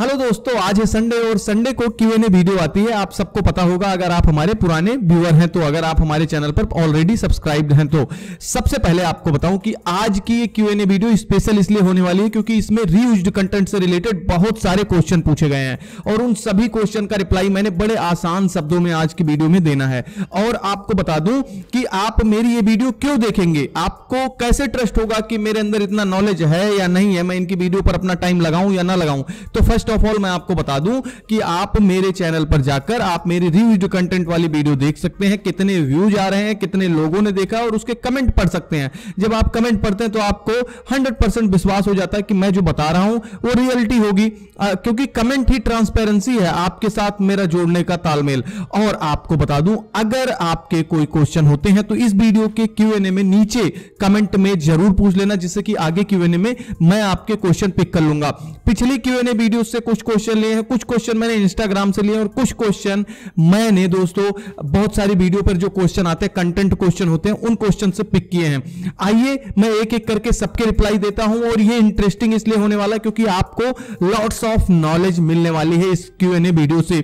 Hello दोस्तों, आज है संडे और संडे को Q&A वीडियो आती है। आप सबको पता होगा अगर आप हमारे पुराने व्यूअर हैं तो, अगर आप हमारे चैनल पर ऑलरेडी सब्सक्राइब्ड हैं तो। सबसे पहले आपको बताऊं कि आज की ये Q&A वीडियो स्पेशल इसलिए होने वाली है क्योंकि इसमें रीयूज्ड कंटेंट से रिलेटेड बहुत सारे क्वेश्चन पूछे गए हैं और उन सभी क्वेश्चन का रिप्लाई मैंने बड़े आसान शब्दों में आज की वीडियो में देना है। और आपको बता दूं कि आप मेरी ये वीडियो क्यों देखेंगे, आपको कैसे ट्रस्ट होगा कि मेरे अंदर इतना नॉलेज है या नहीं है, मैं इनकी वीडियो पर अपना टाइम लगाऊं या ना लगाऊं। तो फर्स्ट ऑफ ऑल मैं आपको बता दूं कि आप मेरे चैनल पर जाकर आप मेरी रिव्यूड कंटेंट वाली वीडियो देख सकते हैं, कितने व्यूज आ रहे हैं, कितने लोगों ने देखा, और उसके कमेंट पढ़ सकते हैं। जब आप कमेंट पढ़ते हैं तो आपको 100% विश्वास हो जाता है कि मैं जो बता रहा हूं वो रियलिटी होगी, क्योंकि कमेंट ही ट्रांसपेरेंसी है, आपके साथ मेरा जोड़ने का तालमेल। और आपको बता दूं अगर आपके कोई क्वेश्चन होते हैं तो इस वीडियो के Q&A में नीचे कमेंट में जरूर पूछ लेना, जिससे कि आगे Q&A में मैं आपके क्वेश्चन पिक कर लूंगा। पिछली Q&A वीडियो से कुछ क्वेश्चन लिए हैं, कुछ क्वेश्चन मैंने इंस्टाग्राम से लिए और कुछ क्वेश्चन मैंने दोस्तों बहुत सारी वीडियो पर जो क्वेश्चन आते हैं कंटेंट क्वेश्चन होते हैं उन क्वेश्चन से पिक किए हैं। आइए मैं एक एक करके सबके रिप्लाई देता हूं और ये इंटरेस्टिंग इसलिए होने वाला है क्योंकि आपको लॉट्स ऑफ नॉलेज मिलने वाली है इस Q&A वीडियो से।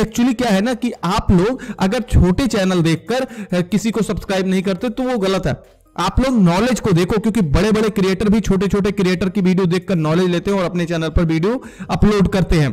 एक्चुअली क्या है ना कि आप लोग अगर छोटे चैनल देखकर किसी को सब्सक्राइब नहीं करते तो वो गलत है। आप लोग नॉलेज को देखो, क्योंकि बड़े बड़े क्रिएटर भी छोटे छोटे क्रिएटर की वीडियो देखकर नॉलेज लेते हैं और अपने चैनल पर वीडियो अपलोड करते हैं।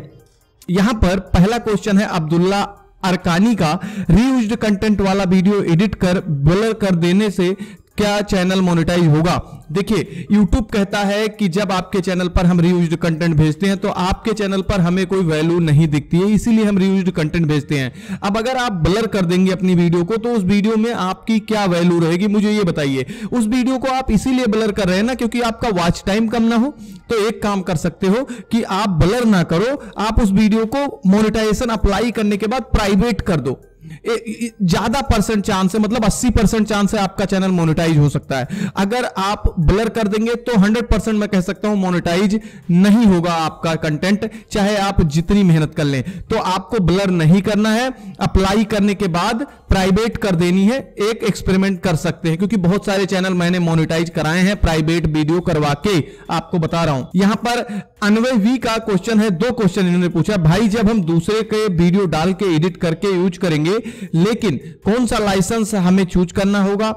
यहां पर पहला क्वेश्चन है अब्दुल्ला अरकानी का, रीयूज्ड कंटेंट वाला वीडियो एडिट कर ब्लर कर देने से क्या चैनल मोनेटाइज होगा। देखिए YouTube कहता है कि जब आपके चैनल पर हम रीयूज्ड कंटेंट भेजते हैं तो आपके चैनल पर हमें कोई वैल्यू नहीं दिखती है, इसीलिए हम रीयूज्ड कंटेंट भेजते हैं। अब अगर आप ब्लर कर देंगे अपनी वीडियो को तो उस वीडियो में आपकी क्या वैल्यू रहेगी, मुझे ये बताइए। उस वीडियो को आप इसीलिए ब्लर कर रहे हैं ना क्योंकि आपका वॉच टाइम कम ना हो। तो एक काम कर सकते हो कि आप ब्लर ना करो, आप उस वीडियो को मोनेटाइजेशन अप्लाई करने के बाद प्राइवेट कर दो। ज्यादा परसेंट चांस है, मतलब 80% चांस है आपका चैनल मोनेटाइज हो सकता है। अगर आप ब्लर कर देंगे तो 100% मैं कह सकता हूं मोनेटाइज नहीं होगा आपका कंटेंट, चाहे आप जितनी मेहनत कर लें। तो आपको ब्लर नहीं करना है, अप्लाई करने के बाद प्राइवेट कर देनी है। एक एक्सपेरिमेंट कर सकते हैं क्योंकि बहुत सारे चैनल मैंने मोनेटाइज कराए हैं प्राइवेट वीडियो करवा के, आपको बता रहा हूं। यहां पर अनवय वी का क्वेश्चन है, दो क्वेश्चन इन्होंने पूछा, भाई जब हम दूसरे के वीडियो डाल के एडिट करके यूज करेंगे लेकिन कौन सा लाइसेंस हमें चूज करना होगा,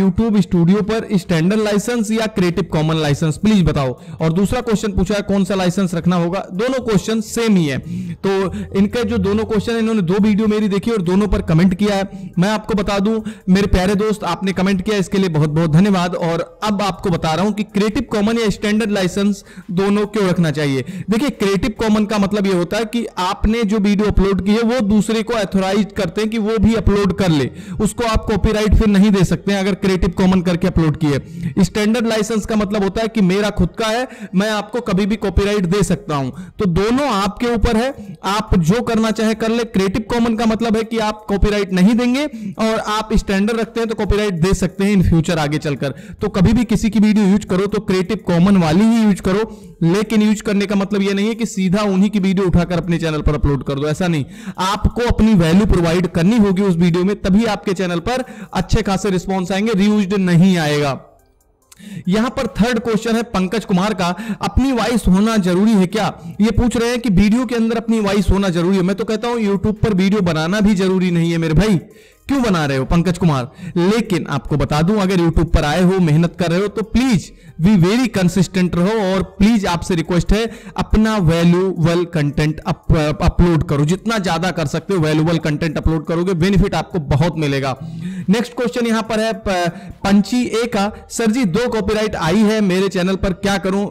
YouTube स्टूडियो पर स्टैंडर्ड लाइसेंस या क्रिएटिव कॉमन लाइसेंस, प्लीज बताओ। और दूसरा क्वेश्चन पूछा है कौन सा लाइसेंस रखना होगा। दोनों क्वेश्चन सेम ही है। तो इनके जो दोनों क्वेश्चन, इन्होंने दो वीडियो मेरी देखी और दोनों पर कमेंट किया है। मैं आपको बता दूं मेरे प्यारे दोस्त, आपने कमेंट किया इसके लिए बहुत बहुत धन्यवाद। और अब आपको बता रहा हूं कि क्रिएटिव कॉमन या स्टैंडर्ड लाइसेंस दोनों क्यों रखना चाहिए। देखिए क्रिएटिव कॉमन का मतलब यह होता है कि आपने जो वीडियो अपलोड की है वो दूसरे को ऑथराइज करते कि वो भी अपलोड कर ले, उसको आप कॉपीराइट फिर नहीं दे सकते हैं अगर क्रिएटिव कॉमन करके अपलोड किए। स्टैंडर्ड लाइसेंस का मतलब होता है कि मेरा खुद का है, मैं आपको कभी भी कॉपीराइट दे सकता हूं। तो दोनों आपके ऊपर है, आप जो करना चाहे कर ले। क्रिएटिव कॉमन का मतलब है कि आप कॉपीराइट नहीं देंगे और आप स्टैंडर्ड रखते हैं तो कॉपीराइट दे सकते हैं इन फ्यूचर आगे चलकर। तो कभी भी किसी की वीडियो यूज करो तो क्रिएटिव कॉमन वाली ही यूज करो, लेकिन यूज करने का मतलब यह नहीं है कि सीधा उन्हीं की वीडियो उठाकर अपने चैनल पर अपलोड कर दो, ऐसा नहीं। आपको अपनी वैल्यू प्रोवाइड करनी होगी उस वीडियो में, तभी आपके चैनल पर अच्छे खासे रिस्पॉन्स आएंगे, रीयूज्ड नहीं आएगा। यहां पर थर्ड क्वेश्चन है पंकज कुमार का, अपनी वॉइस होना जरूरी है क्या। ये पूछ रहे हैं कि वीडियो के अंदर अपनी वॉइस होना जरूरी है। मैं तो कहता हूं यूट्यूब पर वीडियो बनाना भी जरूरी नहीं है मेरे भाई, क्यों बना रहे हो पंकज कुमार। लेकिन आपको बता दूं अगर YouTube पर आए हो, मेहनत कर रहे हो तो प्लीज वी वेरी कंसिस्टेंट रहो और प्लीज आपसे रिक्वेस्ट है अपना वैल्यूएबल कंटेंट अपलोड करो, जितना ज्यादा कर सकते हो वैल्यूएबल कंटेंट अपलोड करोगे बेनिफिट आपको बहुत मिलेगा। नेक्स्ट क्वेश्चन यहां पर है पंची ए का, सर जी दो कॉपीराइट आई है मेरे चैनल पर, क्या करूं,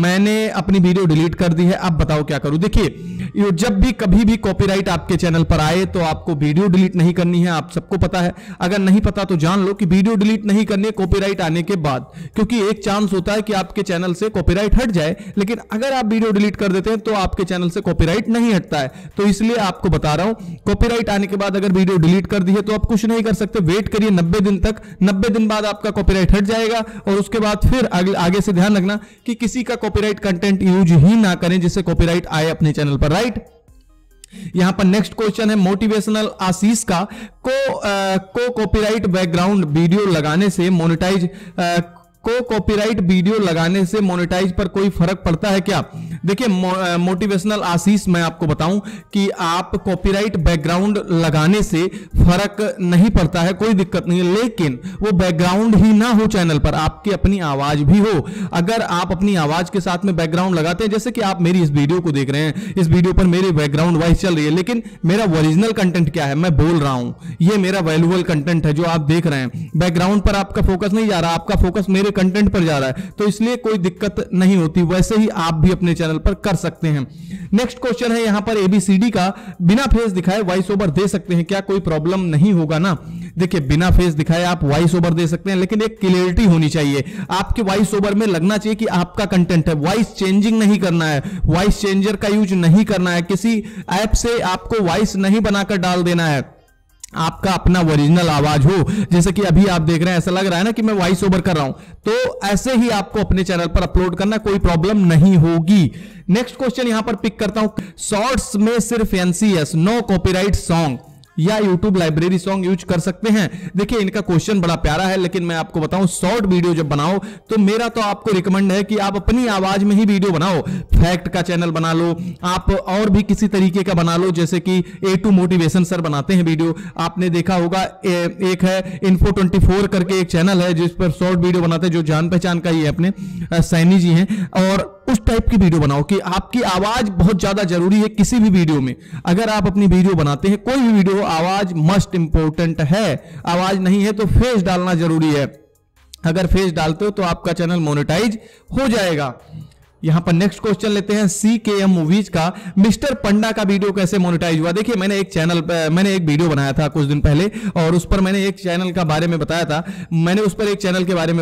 मैंने अपनी वीडियो डिलीट कर दी है, अब बताओ क्या करूं। देखिए जब भी कभी भी कॉपीराइट आपके चैनल पर आए तो आपको वीडियो डिलीट नहीं करनी है, आप सबको पता है। अगर नहीं पता तो जान लो कि वीडियो डिलीट नहीं करनी है कॉपीराइट आने के बाद, क्योंकि एक चांस होता है कि आपके चैनल से कॉपीराइट हट जाए, लेकिन अगर आप वीडियो डिलीट कर देते हैं तो आपके चैनल से कॉपीराइट नहीं हटता है। तो इसलिए आपको बता रहा हूं कॉपीराइट आने के बाद अगर वीडियो डिलीट कर दी है तो आप कुछ नहीं कर सकते, वेट करिए 90 दिन तक। 90 दिन बाद आपका कॉपीराइट हट जाएगा और उसके बाद फिर आगे से ध्यान रखना कि किसी का कॉपीराइट कंटेंट यूज ही ना करें जिससे कॉपीराइट आए अपने चैनल पर, राइट। यहां पर नेक्स्ट क्वेश्चन है मोटिवेशनल आशीष का, को कॉपीराइट बैकग्राउंड वीडियो लगाने से मोनेटाइज पर कोई फर्क पड़ता है क्या। देखिए मोटिवेशनल आशीष, मैं आपको बताऊं कि आप कॉपीराइट बैकग्राउंड लगाने से फर्क नहीं पड़ता है, कोई दिक्कत नहीं है, लेकिन वो बैकग्राउंड ही ना हो चैनल पर, आपकी अपनी आवाज भी हो। अगर आप अपनी आवाज के साथ में बैकग्राउंड लगाते हैं, जैसे कि आप मेरी इस वीडियो को देख रहे हैं, इस वीडियो पर मेरी बैकग्राउंड वॉइस चल रही है, लेकिन मेरा ओरिजिनल कंटेंट क्या है, मैं बोल रहा हूं, ये मेरा वैल्यूएबल कंटेंट है जो आप देख रहे हैं। बैकग्राउंड पर आपका फोकस नहीं जा रहा, आपका फोकस मेरे कंटेंट पर जा रहा है, तो इसलिए कोई दिक्कत नहीं होती। वैसे ही आप भी अपने चैनल पर कर सकते हैं। नेक्स्ट क्वेश्चन है यहां पर, एबीसीडी का बिना फेस दिखाए वॉइस ओवर दे सकते हैं क्या, कोई प्रॉब्लम नहीं होगा ना? देखिए, बिना फेस दिखाए आप वॉइस ओवर दे सकते हैं, लेकिन एक क्लियरिटी होनी चाहिए आपके वॉइस ओवर में, लगना चाहिए कि आपका कंटेंट है। वॉइस चेंजिंग नहीं करना है, वॉइस चेंजर का यूज नहीं करना है, किसी ऐप से आपको वॉइस नहीं बनाकर डाल देना है, आपका अपना ओरिजिनल आवाज हो। जैसे कि अभी आप देख रहे हैं, ऐसा लग रहा है ना कि मैं वॉइस ओवर कर रहा हूं, तो ऐसे ही आपको अपने चैनल पर अपलोड करना, कोई प्रॉब्लम नहीं होगी। नेक्स्ट क्वेश्चन यहां पर पिक करता हूं, शॉर्ट्स में सिर्फ एनसीएस नो कॉपीराइट सॉन्ग या YouTube लाइब्रेरी सॉन्ग यूज कर सकते हैं? देखिए, इनका क्वेश्चन बड़ा प्यारा है, लेकिन मैं आपको बताऊं, शॉर्ट वीडियो जब बनाओ तो मेरा तो आपको रिकमेंड है कि आप अपनी आवाज में ही वीडियो बनाओ। फैक्ट का चैनल बना लो आप, और भी किसी तरीके का बना लो, जैसे कि ए टू मोटिवेशन सर बनाते हैं वीडियो, आपने देखा होगा। एक है Info 24 करके एक चैनल है जिस पर शॉर्ट वीडियो बनाते हैं, जो जान पहचान का ही है, अपने सैनी जी हैं, और उस टाइप की वीडियो बनाओ कि आपकी आवाज बहुत ज्यादा जरूरी है किसी भी वीडियो में। अगर आप अपनी वीडियो बनाते हैं, कोई भी वीडियो, आवाज मस्ट इंपॉर्टेंट है। आवाज नहीं है तो फेस डालना जरूरी है, अगर फेस डालते हो तो आपका चैनल मोनेटाइज हो जाएगा। यहां पर नेक्स्ट क्वेश्चन लेते हैं, CKM मूवीज का मिस्टर पंडा का वीडियो कैसे मोनेटाइज हुआ? देखिए, मैंने एक वीडियो बनाया था कुछ दिन पहले, और उस पर मैंने एक चैनल के बारे में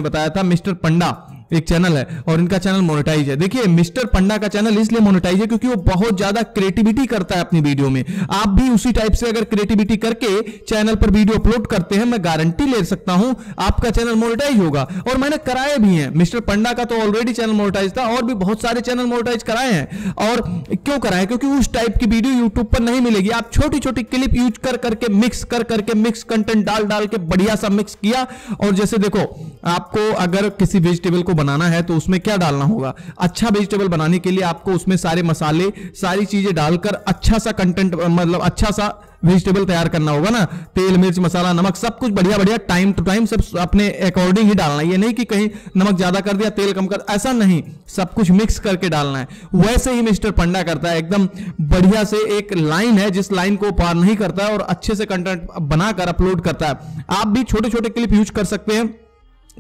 बताया था, मिस्टर पंडा एक चैनल है और इनका चैनल मोनेटाइज है। देखिए, मिस्टर पंडा का चैनल इसलिए मोनेटाइज है क्योंकि वो बहुत ज्यादा क्रिएटिविटी करता है अपनी वीडियो में। आप भी उसी टाइप से अगर क्रिएटिविटी करके चैनल पर वीडियो अपलोड करते हैं, मैं गारंटी ले सकता हूं आपका चैनल मोनेटाइज होगा, और मैंने कराए भी हैं। मिस्टर पंडा का तो ऑलरेडी चैनल मोनेटाइज था, और भी बहुत सारे चैनल मोनेटाइज कराए हैं। और क्यों कराए? क्योंकि उस टाइप की वीडियो यूट्यूब पर नहीं मिलेगी। आप छोटी छोटी क्लिप यूज करके मिक्स कंटेंट डाल के बढ़िया सा मिक्स किया, और जैसे देखो, आपको अगर किसी वेजिटेबल को बनाना है तो उसमें क्या डालना होगा, अच्छा वेजिटेबल बनाने के लिए आपको उसमें सारे मसाले, सारी चीजें डालकर अच्छा सा कंटेंट, मतलब अच्छा सा वेजिटेबल तैयार करना होगा ना। तेल, मिर्च, मसाला, नमक, सब कुछ बढ़िया बढ़िया, टाइम टू टाइम सब अपने अकॉर्डिंग ही डालना है। ये नहीं कि कहीं नमक ज्यादा कर दिया, तेल कम कर, ऐसा नहीं, सब कुछ मिक्स करके डालना है। वैसे ही मिस्टर पंडा करता है, एकदम बढ़िया से एक लाइन है जिस लाइन को पार नहीं करता है, और अच्छे से कंटेंट बनाकर अपलोड करता है। आप भी छोटे छोटे क्लिप यूज कर सकते हैं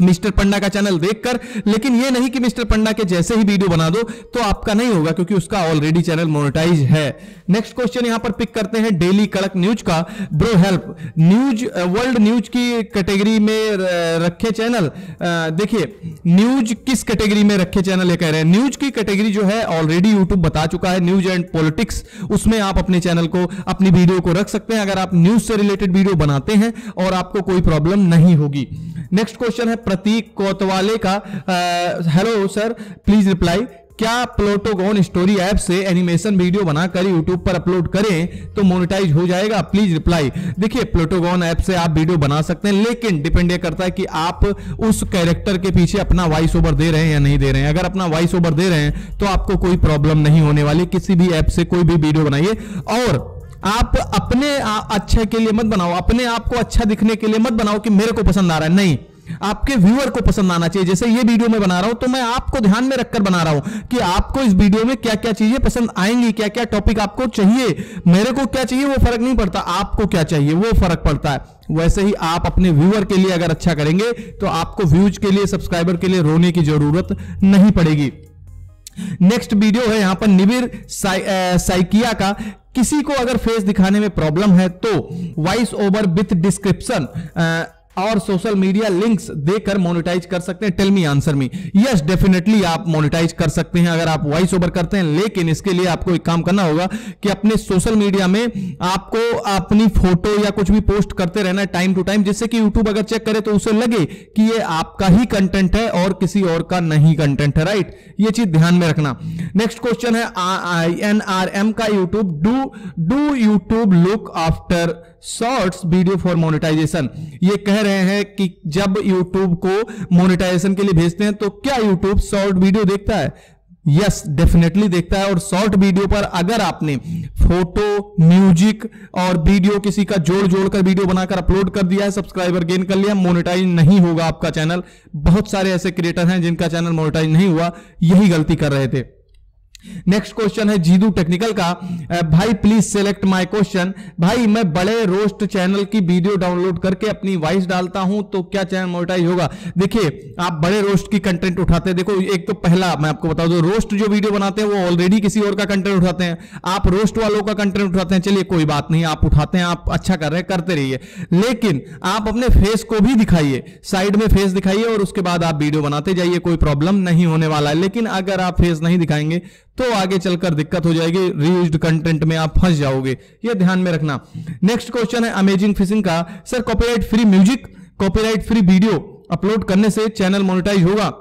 मिस्टर पंडा का चैनल देखकर, लेकिन यह नहीं कि मिस्टर पंडा के जैसे ही वीडियो बना दो, तो आपका नहीं होगा, क्योंकि उसका ऑलरेडी चैनल मोनेटाइज है। नेक्स्ट क्वेश्चन यहां पर पिक करते हैं, डेली कड़क न्यूज का, bro help, news, world news की कैटेगरी में रखे चैनल। देखिए, न्यूज किस कैटेगरी में रखे चैनल, ये कह रहे हैं। न्यूज की कैटेगरी जो है ऑलरेडी यूट्यूब बता चुका है, न्यूज एंड पॉलिटिक्स, उसमें आप अपने चैनल को, अपनी वीडियो को रख सकते हैं अगर आप न्यूज से रिलेटेड वीडियो बनाते हैं, और आपको कोई प्रॉब्लम नहीं होगी। नेक्स्ट क्वेश्चन है प्रतीक कोतवाले का, हेलो सर, प्लीज रिप्लाई, क्या प्लोटागॉन स्टोरी ऐप से एनिमेशन वीडियो बनाकर यूट्यूब पर अपलोड करें तो मोनेटाइज हो जाएगा? Please reply. देखिए, प्लोटागॉन ऐप से आप वीडियो बना सकते हैं, लेकिन डिपेंड ये करता है कि आप उस कैरेक्टर के पीछे अपना वॉइस ओवर दे रहे हैं या नहीं दे रहे हैं। अगर अपना वॉइस ओवर दे रहे हैं तो आपको कोई प्रॉब्लम नहीं होने वाली। किसी भी ऐप से कोई भी वीडियो बनाइए, और आप अपने अच्छे के लिए मत बनाओ, अपने आप को अच्छा दिखने के लिए मत बनाओ कि मेरे को पसंद आ रहा है, नहीं, आपके व्यूअर को पसंद आना चाहिए। जैसे ये वीडियो मैं बना रहा हूं तो मैं आपको ध्यान में रखकर बना रहा हूं कि आपको इस वीडियो में क्या क्या चीजें पसंद आएंगी, क्या क्या टॉपिक आपको चाहिए। मेरे को क्या चाहिए वो फर्क नहीं पड़ता, आपको क्या चाहिए वो फर्क पड़ता है। वैसे ही आप अपने व्यूअर के लिए अगर अच्छा करेंगे तो आपको व्यूज के लिए, सब्सक्राइबर के लिए रोने की जरूरत नहीं पड़ेगी। नेक्स्ट वीडियो है यहां पर निबिर साइकिया का, किसी को अगर फेस दिखाने में प्रॉब्लम है तो वॉइस ओवर विथ डिस्क्रिप्शन और सोशल मीडिया लिंक्स देकर मोनेटाइज कर सकते हैं, tell me answer me. Yes, definitely आप मोनेटाइज कर सकते हैं अगर आप वॉइस ओवर करते हैं, लेकिन इसके लिए आपको एक काम करना होगा कि अपने सोशल मीडिया में आपको अपनी फोटो या कुछ भी पोस्ट करते रहना टाइम टू टाइम, जिससे कि यूट्यूब अगर चेक करे तो उसे लगे कि ये आपका ही कंटेंट है और किसी और का नहीं कंटेंट है। राइट, ये चीज ध्यान में रखना। नेक्स्ट क्वेश्चन है INRM का, YouTube do YouTube look after shorts video for monetization. ये कह रहे हैं कि जब YouTube को मोनेटाइजेशन के लिए भेजते हैं तो क्या YouTube शॉर्ट वीडियो देखता है? यस डेफिनेटली देखता है। और शॉर्ट वीडियो पर अगर आपने फोटो, म्यूजिक और वीडियो किसी का जोड़ कर वीडियो बनाकर अपलोड कर दिया है, सब्सक्राइबर गेन कर लिया, मोनेटाइज नहीं होगा आपका चैनल। बहुत सारे ऐसे क्रिएटर हैं जिनका चैनल मोनेटाइज नहीं हुआ, यही गलती कर रहे थे। नेक्स्ट क्वेश्चन है जीदू टेक्निकल का, भाई प्लीज सेलेक्ट माय क्वेश्चन। भाई मैं बड़े रोस्ट चैनल की वीडियो डाउनलोड करके अपनी वॉइस डालता हूं तो क्या चैनल मोनेटाइज होगा? देखिए आप बड़े रोस्ट की कंटेंट उठाते हैं, देखो एक तो पहला मैं आपको बता दूं, रोस्ट जो वीडियो बनाते हैं वो ऑलरेडी किसी और का कंटेंट उठाते हैं, आप रोस्ट वालों का कंटेंट उठाते हैं। चलिए कोई बात नहीं, आप उठाते हैं, आप अच्छा कर रहे हैं, करते रहिए, लेकिन आप अपने फेस को भी दिखाइए, साइड में फेस दिखाइए और उसके बाद आप वीडियो बनाते जाइए, कोई प्रॉब्लम नहीं होने वाला है। लेकिन अगर आप फेस नहीं दिखाएंगे तो आगे चलकर दिक्कत हो जाएगी, रीयूज्ड कंटेंट में आप फंस जाओगे, ये ध्यान में रखना। नेक्स्ट क्वेश्चन है अमेजिंग फिशिंग का, sir copyright free music, copyright free video upload करने से चैनल मोनेटाइज होगा?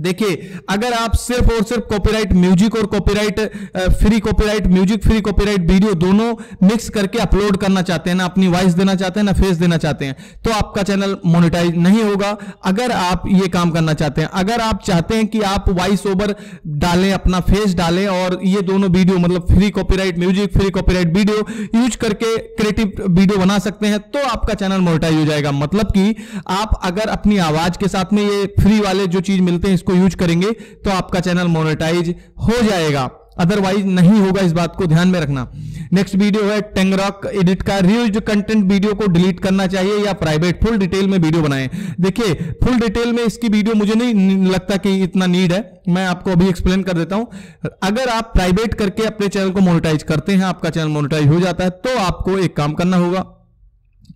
देखिए अगर आप सिर्फ और सिर्फ कॉपीराइट म्यूजिक और copyright music free copyright video दोनों मिक्स करके अपलोड करना चाहते हैं, ना अपनी वॉइस देना चाहते हैं ना फेस देना चाहते हैं, तो आपका चैनल मोनेटाइज नहीं होगा। अगर आप ये काम करना चाहते हैं, अगर आप चाहते हैं कि आप वॉइस ओवर डालें, अपना फेस डालें और ये दोनों वीडियो मतलब free copyright music free copyright video use करके क्रिएटिव वीडियो बना सकते हैं तो आपका चैनल मोनेटाइज हो जाएगा। मतलब कि आप अगर अपनी आवाज के साथ में ये फ्री वाले जो चीज मिलते हैं इसको यूज करेंगे तो आपका चैनल मोनेटाइज हो जाएगा, अदरवाइज नहीं होगा, इस बात को ध्यान में रखना। नेक्स्ट वीडियो है टेंगरॉक एडिट का, रीयूज्ड कंटेंट वीडियो को डिलीट करना चाहिए या प्राइवेट फुल डिटेल में वीडियो बनाएं? देखिए फुल डिटेल में इसकी वीडियो मुझे नहीं लगता कि इतना नीड है, मैं आपको अभी एक्सप्लेन कर देता हूं। अगर आप प्राइवेट करके अपने चैनल को मोनेटाइज करते हैं, आपका चैनल मोनेटाइज हो जाता है, तो आपको एक काम करना होगा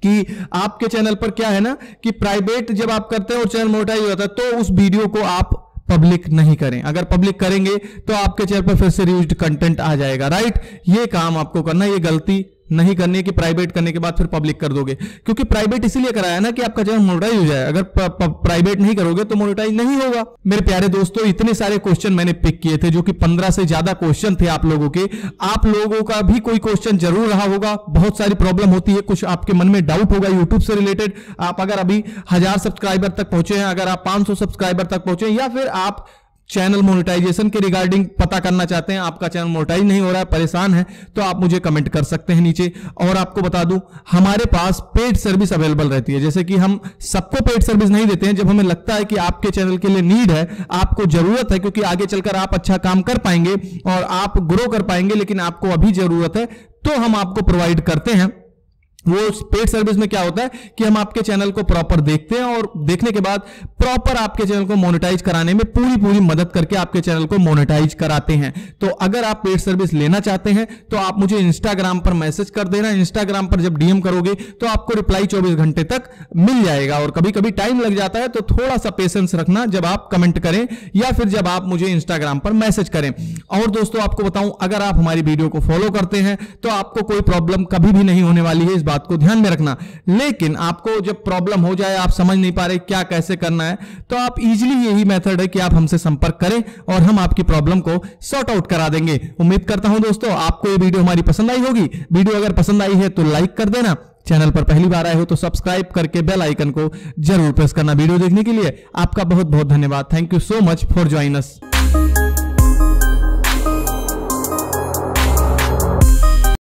कि आपके चैनल पर क्या है ना कि प्राइवेट जब आप करते हैं और चैनल मोनेटाइज हो जाता है तो उस वीडियो को आप पब्लिक नहीं करें। अगर पब्लिक करेंगे तो आपके चैनल पर फिर से रीयूज्ड कंटेंट आ जाएगा, राइट? ये काम आपको करना है, ये गलती नहीं करनी है कि प्राइवेट करने के बाद फिर पब्लिक कर दोगे, क्योंकि प्राइवेट इसीलिए कराया ना कि आपका चैनल मोनेटाइज हो जाए। अगर प्राइवेट नहीं करोगे तो मोनेटाइज नहीं होगा। मेरे प्यारे दोस्तों इतने सारे क्वेश्चन मैंने पिक किए थे जो कि 15 से ज्यादा क्वेश्चन थे आप लोगों के। आप लोगों का भी कोई क्वेश्चन जरूर रहा होगा, बहुत सारी प्रॉब्लम होती है, कुछ आपके मन में डाउट होगा यूट्यूब से रिलेटेड। आप अगर अभी 1000 सब्सक्राइबर तक पहुंचे हैं, अगर आप 500 सब्सक्राइबर तक पहुंचे या फिर आप चैनल मोनेटाइजेशन के रिगार्डिंग पता करना चाहते हैं, आपका चैनल मोनेटाइज नहीं हो रहा है, परेशान है, तो आप मुझे कमेंट कर सकते हैं नीचे। और आपको बता दूं हमारे पास पेड सर्विस अवेलेबल रहती है, जैसे कि हम सबको पेड सर्विस नहीं देते हैं, जब हमें लगता है कि आपके चैनल के लिए नीड है, आपको जरूरत है, क्योंकि आगे चलकर आप अच्छा काम कर पाएंगे और आप ग्रो कर पाएंगे, लेकिन आपको अभी जरूरत है तो हम आपको प्रोवाइड करते हैं। वो पेड सर्विस में क्या होता है कि हम आपके चैनल को प्रॉपर देखते हैं और देखने के बाद प्रॉपर आपके चैनल को मोनेटाइज कराने में पूरी मदद करके आपके चैनल को मोनेटाइज कराते हैं। तो अगर आप पेड सर्विस लेना चाहते हैं तो आप मुझे इंस्टाग्राम पर मैसेज कर देना, इंस्टाग्राम पर जब डीएम करोगे तो आपको रिप्लाई 24 घंटे तक मिल जाएगा। और कभी कभी टाइम लग जाता है तो थोड़ा सा पेशेंस रखना जब आप कमेंट करें या फिर जब आप मुझे इंस्टाग्राम पर मैसेज करें। और दोस्तों आपको बताऊं, अगर आप हमारी वीडियो को फॉलो करते हैं तो आपको कोई प्रॉब्लम कभी भी नहीं होने वाली है, बात को ध्यान में रखना। लेकिन आपको जब प्रॉब्लम हो जाए, आप समझ नहीं पा रहे क्या कैसे करना है, तो आप इजीली यही मेथड है कि आप हमसे संपर्क करें और हम आपकी प्रॉब्लम को सॉर्ट आउट करा देंगे। उम्मीद करता हूं दोस्तों आपको ये वीडियो हमारी पसंद आई होगी। वीडियो अगर पसंद आई है तो लाइक कर देना, चैनल पर पहली बार आए हो तो सब्सक्राइब करके बेल आइकन को जरूर प्रेस करना। वीडियो देखने के लिए आपका बहुत बहुत धन्यवाद। Thank you so much for joining us.